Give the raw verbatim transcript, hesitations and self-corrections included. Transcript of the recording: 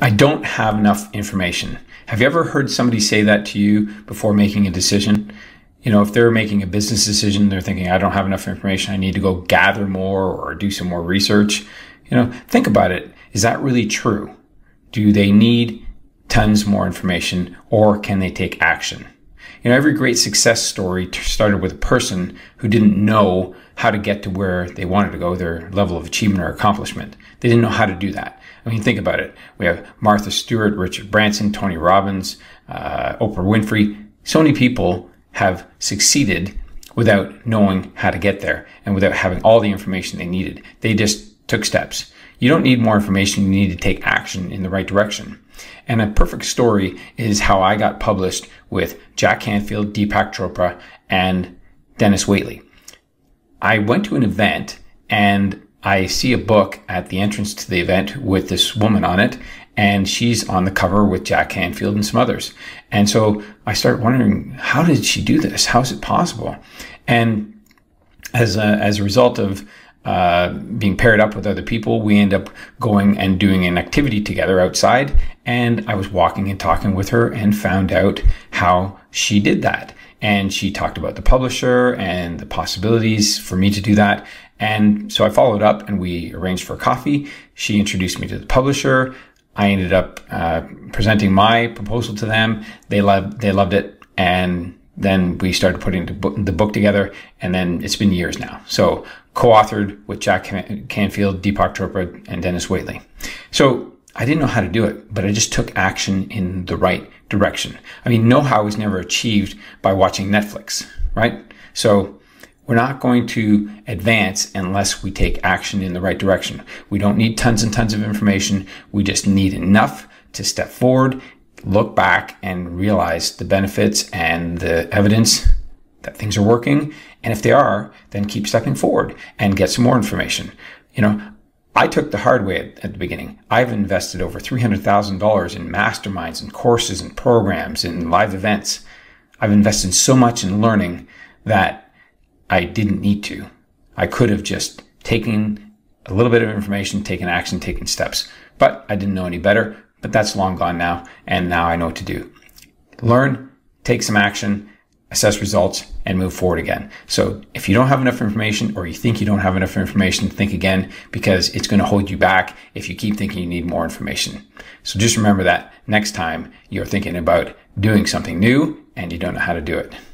I don't have enough information. Have you ever heard somebody say that to you before making a decision? You know, if they're making a business decision, they're thinking, I don't have enough information. I need to go gather more or do some more research. You know, think about it. Is that really true? Do they need tons more information, or can they take action? You know, every great success story started with a person who didn't know how to get to where they wanted to go, their level of achievement or accomplishment. They didn't know how to do that. I mean, think about it. We have Martha Stewart, Richard Branson, Tony Robbins, uh, Oprah Winfrey. So many people have succeeded without knowing how to get there and without having all the information they needed. They just took steps. You don't need more information. You need to take action in the right direction. And a perfect story is how I got published with Jack Canfield, Deepak Chopra, and Dennis Waitley. I went to an event and I see a book at the entrance to the event with this woman on it, and she's on the cover with Jack Canfield and some others. And so I started wondering, how did she do this? How is it possible? And as a, as a result of Uh, being paired up with other people, we end up going and doing an activity together outside. And I was walking and talking with her and found out how she did that. And she talked about the publisher and the possibilities for me to do that. And so I followed up and we arranged for coffee. She introduced me to the publisher. I ended up uh, presenting my proposal to them. They loved, they loved it. And then we started putting the book, the book together, and then it's been years now. So co-authored with Jack Canfield, Deepak Chopra, and Dennis Waitley. So I didn't know how to do it, but I just took action in the right direction. I mean, know-how is never achieved by watching Netflix, right? So we're not going to advance unless we take action in the right direction. We don't need tons and tons of information. We just need enough to step forward, look back, and realize the benefits and the evidence that things are working. And if they are, then keep stepping forward and get some more information. You know, I took the hard way at, at the beginning. I've invested over three hundred thousand dollars in masterminds and courses and programs and live events. I've invested so much in learning that I didn't need to. I could have just taken a little bit of information, taken action, taken steps, but I didn't know any better. But that's long gone now, and now I know what to do. Learn, take some action, assess results, and move forward again. So if you don't have enough information, or you think you don't have enough information, think again, because it's going to hold you back if you keep thinking you need more information. So just remember that next time you're thinking about doing something new and you don't know how to do it.